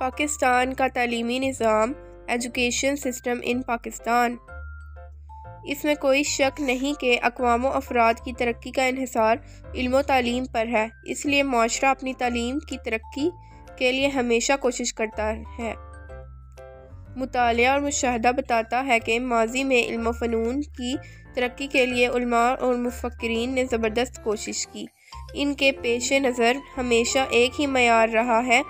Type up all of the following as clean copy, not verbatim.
पाकिस्तान का तालीमी निज़ाम, एजुकेशन सिस्टम इन पाकिस्तान। इसमें कोई शक नहीं कि अक़वाम व अफराद की तरक्की का इन्हिसार इल्म व तालीम पर है, इसलिए माशरा अपनी तालीम की तरक्की के लिए हमेशा कोशिश करता है। मुतालिया और मुशाहदा बताता है कि माजी में इल्म व फ़नून की तरक्की के लिए उलमा और मुफक्किरीन ने ज़बरदस्त कोशिश की। इनके पेश नज़र हमेशा एक ही मयार रहा है,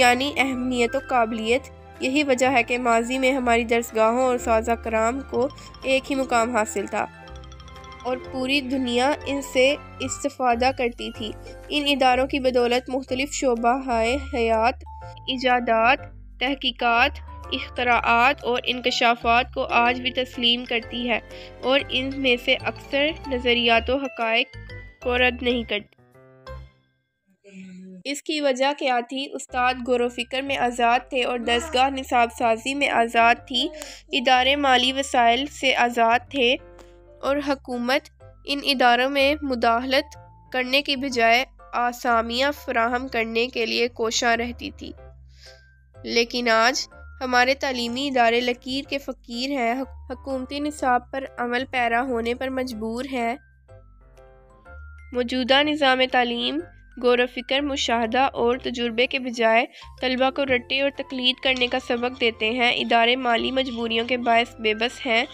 यानी अहमियत व काबिलियत। यही वजह है कि माजी में हमारी दरसगाहों और साजा कराम को एक ही मुकाम हासिल था और पूरी दुनिया इनसे इस्तिफ़ादा करती थी। इन इदारों की बदौलत मुख्तलिफ शोबाहाए हयात, इजादात, तहकीकात, इख्तराआत और इंकशाफात को आज भी तस्लीम करती है और इनमें से अक्सर नज़रियात व हक़ाइक़ को रद्द नहीं करती। इसकी वजह क्या थी? उस्ताद गौर फिक्र में आज़ाद थे और दरसगाह निसाब साजी में आज़ाद थी, इदारे माली वसाइल से आज़ाद थे और हकूमत इन इदारों में मुदाहलत करने की बजाय आसामियाँ फ़राहम करने के लिए कोशां रहती थी। लेकिन आज हमारे तालीमी इदारे लकीर के फ़कीर हैं, हकूमती निसाब पर अमल पैरा होने पर मजबूर हैं। मौजूदा निज़ाम तालीम गौर फिक्र, मुशाहदा और तजुर्बे के बजाय तलबा को रट्टे और तकलीद करने का सबक देते हैं। इदारे माली मजबूरियों के बायस बेबस हैं।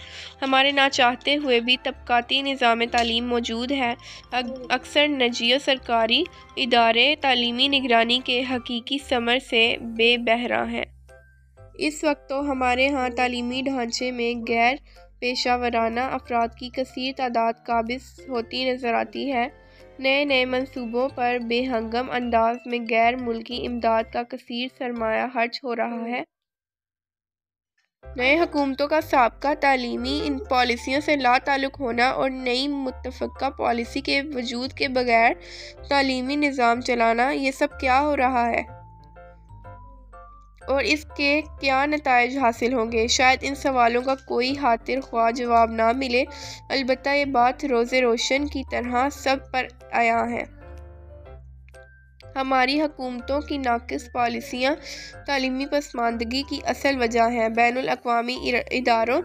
हमारे ना चाहते हुए भी तबकाती निज़ाम तालीम मौजूद है। अक्सर नजीय सरकारी इदारे तालीमी निगरानी के हकीकी समर से बेबहरा हैं। इस वक्त तो हमारे यहाँ तालीमी ढांचे में गैर पेशा वराना अफराद की कसीर तादाद काबिज़ होती नज़र आती है। नए नए मंसूबों पर बेहंगम अंदाज में गैर मुल्की इमदाद का कसीर सरमाया खर्च हो रहा है। नए हुकूमतों का साबका तालीमी इन पॉलिसियों से ला ताल्लुक होना और नई मुत्तफ़क़ा पॉलिसी के वजूद के बगैर तालीमी निज़ाम चलाना, ये सब क्या हो रहा है और इसके क्या नताइज हासिल होंगे? शायद इन सवालों का कोई हातिर ख्वाह जवाब ना मिले, अलबत्ता ये बात रोज़े रोशन की तरह सब पर आया है। हमारी हुकूमतों की नाकिस पॉलिसियाँ तालीमी पसमानदगी की असल वजह हैं। बैनुल अक्वामी इदारों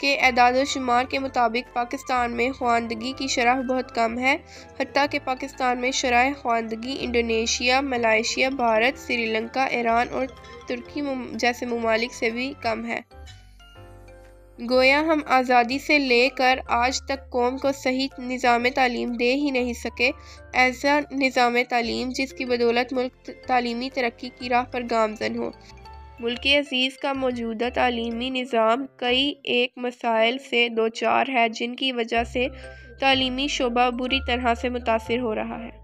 के एदादोशुमार के मुताबिक पाकिस्तान में ख्वानदगी की शरह बहुत कम है। हत्ता कि पाकिस्तान में शरह ख्वानदगी Indonesia, Malaysia, Bharat, Sri Lanka, Iran और तुर्की जैसे ममालिक से भी कम है। गोया हम आज़ादी से लेकर आज तक कौम को सही निज़ाम तालीम दे ही नहीं सके। ऐसा निज़ाम तालीम जिसकी बदौलत मुल्क तालीमी तरक्की की राह पर गामजन हो। मुल्क अज़ीज़ का मौजूदा तालीमी निज़ाम कई एक मसाइल से दो चार है, जिनकी वजह से तालीमी शोबा बुरी तरह से मुतासर हो रहा है।